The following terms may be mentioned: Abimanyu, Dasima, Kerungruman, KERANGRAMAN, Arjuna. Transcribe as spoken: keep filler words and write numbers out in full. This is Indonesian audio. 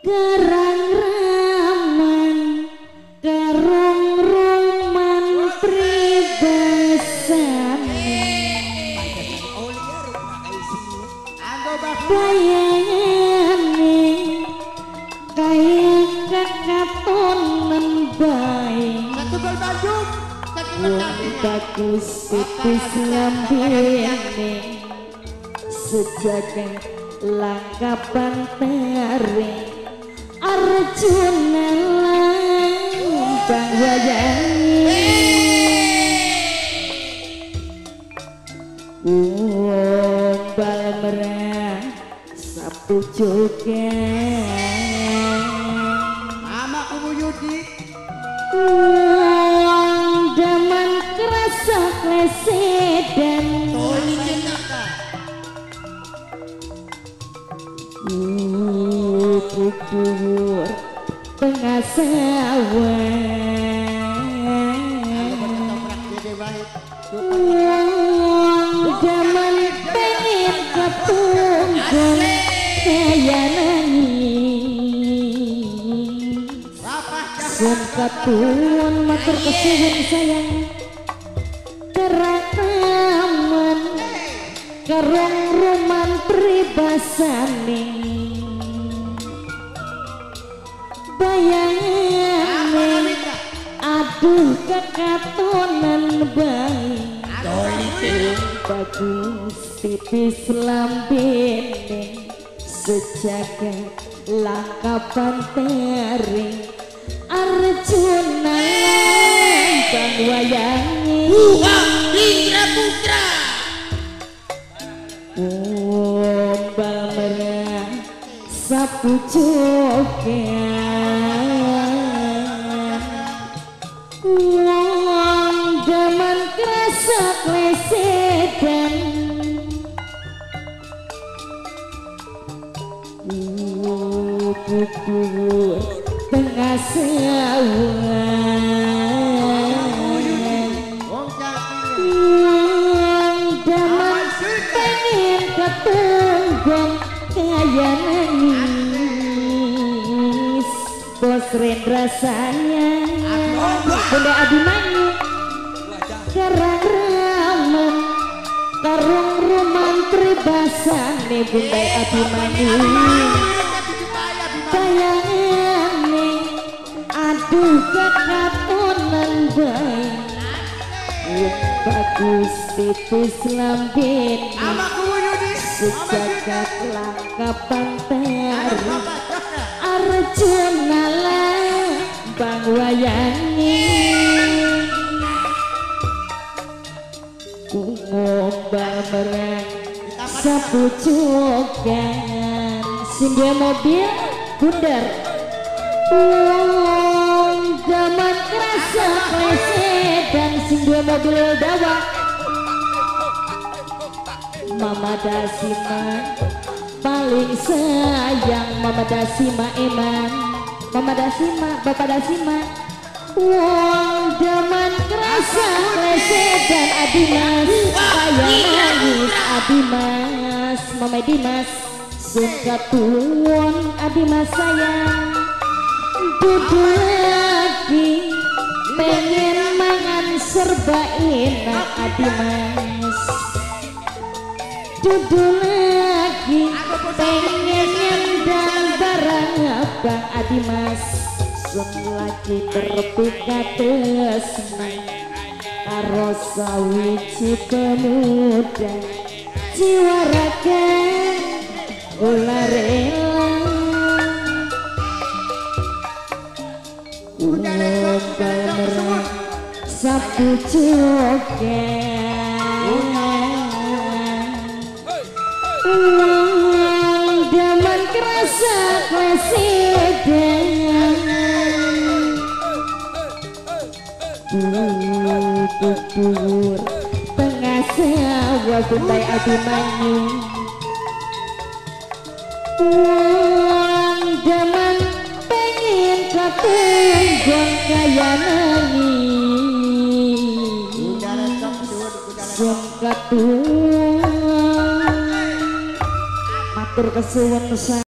Kerangraman, kerungruman pribesan, bayangane kaya kekatonan bae. Wong bagus situs ngambene sejagang langkapan taring Arjuna lambang wayang. Wong balmerah sapu jogan mama kubu yudi wong daman kerasa klesedan toli jenaka kudur pengasawan wong jaman pengen ketunggung kaya nangis sun katuan matur kesuhun sayang. Kerangraman kerungruman pribasane bayangane aduh kekatonan bayi bagus tipis lambene sejaga langkapan tering Arjuna lambang wayangi. Putra putra ombal merah sapu jogan wong jaman kerasa klesedan kudur tengah sawan wong jaman pengen ketunggung kaya nangis keren rasanya bunda Abimanyu. Kerangraman kerungruman pribasane bunda Abimanyu bayangane aduh kekatonan bayi bagus tipis lambene sejagat langkapan taring Arjuna lambang wayangi. Kumbang merah sapu jogan singgah mobil bundar wong jaman kerasa klese dan singgah mobil dawa mama dasima paling sayang mama dasima eman mama dasima bapak dasima wong jaman kerasa lese dan Adimas bayang nangis Adimas mama Dimas suka tuwon Adimas sayang duduk lagi pengen mangan serba enak Adimas duduk lagi pengen nyendang barang abang Adimas sun lagi terbuka tesna karo sawiji pemuda jiwa raga ulah rela udah merah sapu jogan wong jaman kerasa klesedan kudur tengah sawa bunda Abimanyu wong jaman pengen ketunggung kaya nangis sun ketuwon matur kesuwun.